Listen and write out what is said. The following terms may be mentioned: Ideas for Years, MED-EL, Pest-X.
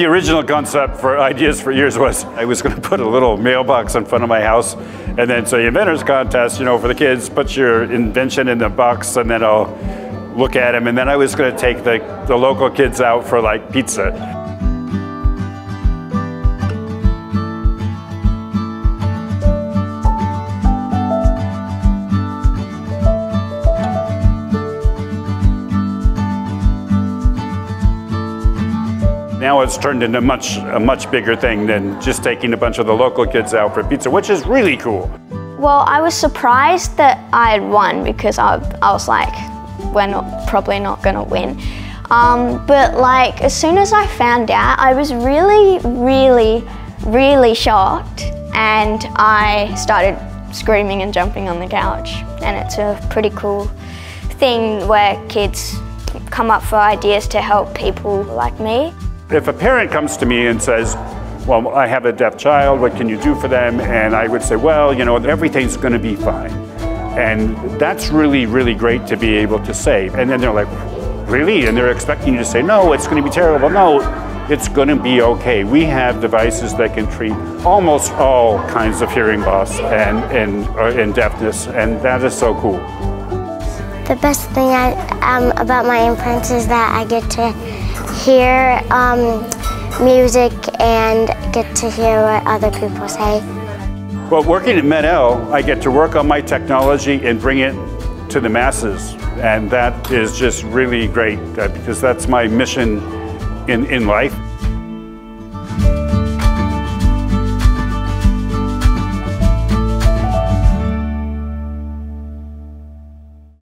The original concept for Ideas for Years was I was going to put a little mailbox in front of my house, and then so the inventors contest, you know, for the kids, put your invention in the box, and then I'll look at them. And then I was going to take the local kids out for like pizza. Now it's turned into a much bigger thing than just taking a bunch of the local kids out for pizza, which is really cool. Well, I was surprised that I had won because I was like, we're probably not gonna win. But like, as soon as I found out, I was really shocked, and I started screaming and jumping on the couch. And it's a pretty cool thing where kids come up for ideas to help people like me. If a parent comes to me and says, well, I have a deaf child, what can you do for them? And I would say, well, you know, everything's going to be fine. And that's really, really great to be able to say. And then they're like, really? And they're expecting you to say, no, it's going to be terrible. No, it's going to be okay. We have devices that can treat almost all kinds of hearing loss and deafness, and that is so cool. The best thing about my implants is that I get to hear music and get to hear what other people say. Well, working at MED-EL, I get to work on my technology and bring it to the masses. And that is just really great because that's my mission in life.